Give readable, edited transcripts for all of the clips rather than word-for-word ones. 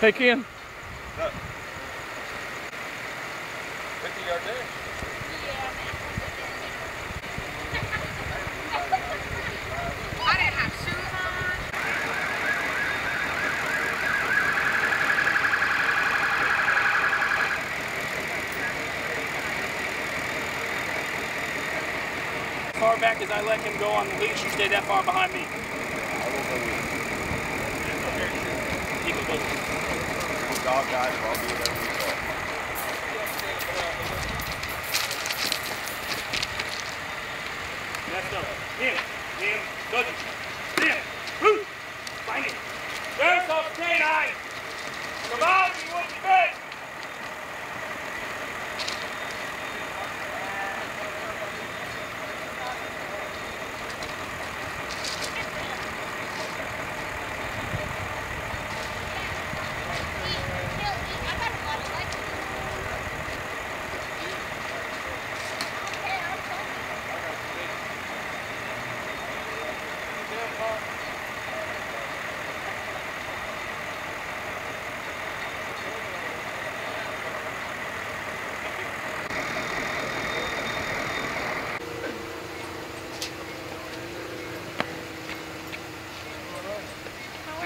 Hey, Ken. No. 50-yard dash. Yeah. I didn't have shoes on. As far back as I let him go on the leash, you stay that far behind me. Dog guys, I'll do whatever you want. That's up. Him, Dudley. Him, who? Find it. There's those canines. Come on, you wouldn't fit.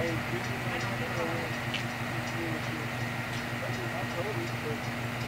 I don't know.